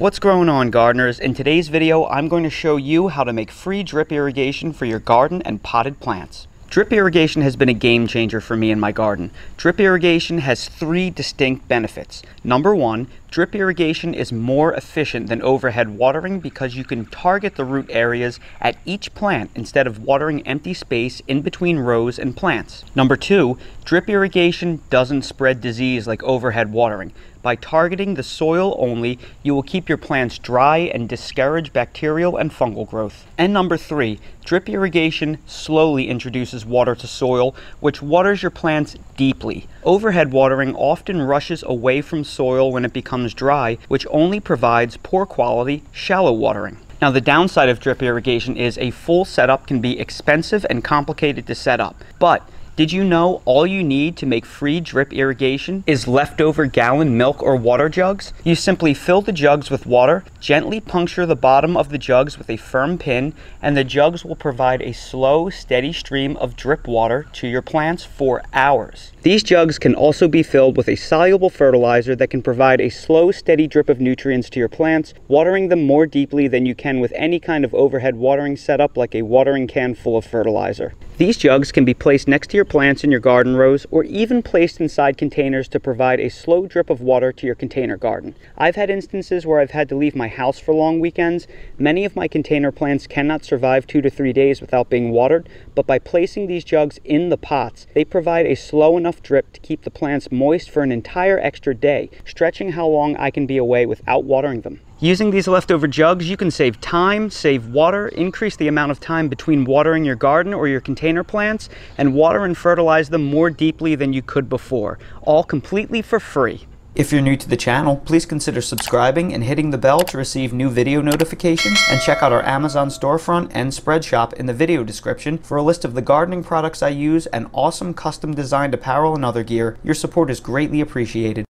What's going on, gardeners? In today's video, I'm going to show you how to make free drip irrigation for your garden and potted plants. Drip irrigation has been a game changer for me in my garden. Drip irrigation has three distinct benefits. Number one, drip irrigation is more efficient than overhead watering because you can target the root areas at each plant instead of watering empty space in between rows and plants. Number two, drip irrigation doesn't spread disease like overhead watering. By targeting the soil only, you will keep your plants dry and discourage bacterial and fungal growth. And number three, drip irrigation slowly introduces water to soil, which waters your plants deeply. Overhead watering often rushes away from soil when it becomes dry, which only provides poor quality, shallow watering. Now, the downside of drip irrigation is a full setup can be expensive and complicated to set up. But did you know all you need to make free drip irrigation is leftover gallon milk or water jugs? You simply fill the jugs with water, gently puncture the bottom of the jugs with a firm pin, and the jugs will provide a slow, steady stream of drip water to your plants for hours. These jugs can also be filled with a soluble fertilizer that can provide a slow, steady drip of nutrients to your plants, watering them more deeply than you can with any kind of overhead watering setup like a watering can full of fertilizer. These jugs can be placed next to your plants in your garden rows, or even placed inside containers to provide a slow drip of water to your container garden. I've had instances where I've had to leave my house for long weekends. Many of my container plants cannot survive 2 to 3 days without being watered, but by placing these jugs in the pots, they provide a slow enough drip to keep the plants moist for an entire extra day, stretching how long I can be away without watering them. Using these leftover jugs, you can save time, save water, increase the amount of time between watering your garden or your container plants, and water and fertilize them more deeply than you could before, all completely for free. If you're new to the channel, please consider subscribing and hitting the bell to receive new video notifications, and check out our Amazon storefront and spread shop in the video description for a list of the gardening products I use and awesome custom designed apparel and other gear. Your support is greatly appreciated.